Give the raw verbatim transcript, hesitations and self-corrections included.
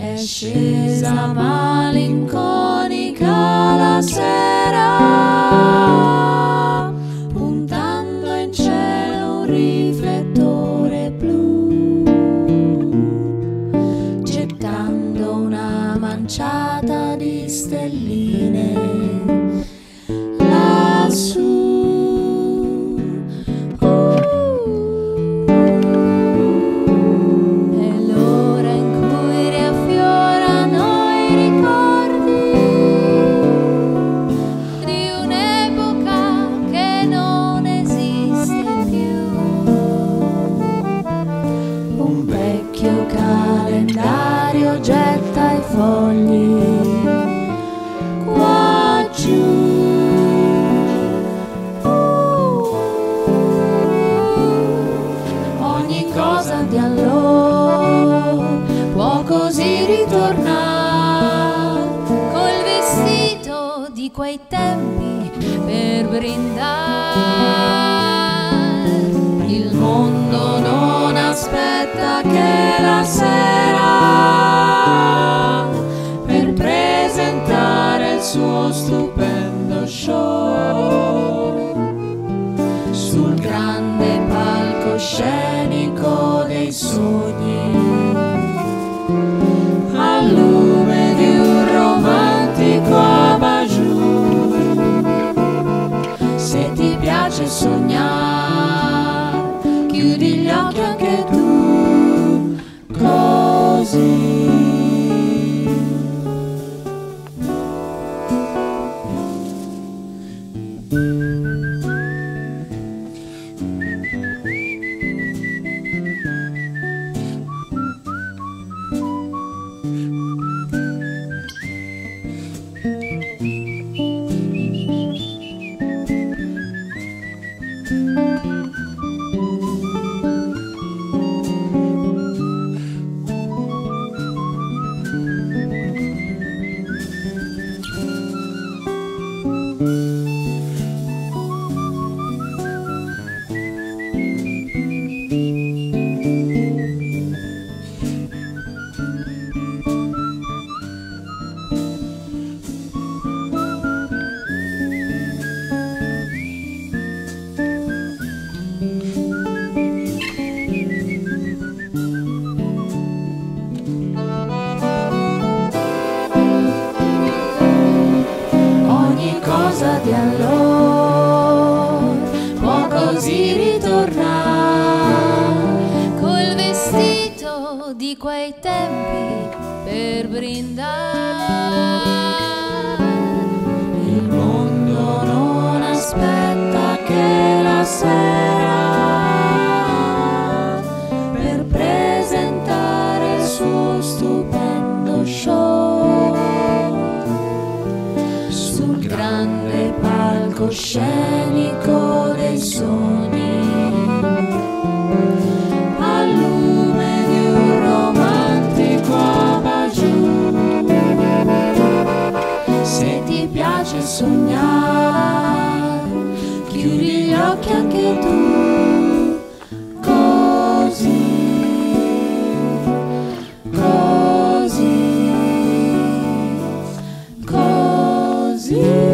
esce la malinconica la sera, puntando in cielo un riflettore blu, gettando una manciata di stelline lassù. Getta i fogli qua giù. uh, Ogni cosa di allora può così ritornare, col vestito di quei tempi per brindar. Il mondo non aspetta che la sera suo stupendo show sul grande palcoscenico dei sogni, al lume di un romantico abajur. Se ti piace sognare, chiudi gli occhi anche tu, così. Di allora può così ritornare, col vestito di quei tempi per brindare. Il mondo non aspetta che la sera per presentare il suo stupendo show sul grande palcoscenico dei sogni, al lume di un romantico abajur. Se ti piace sognare, chiudi gli occhi anche tu, così. Così, così.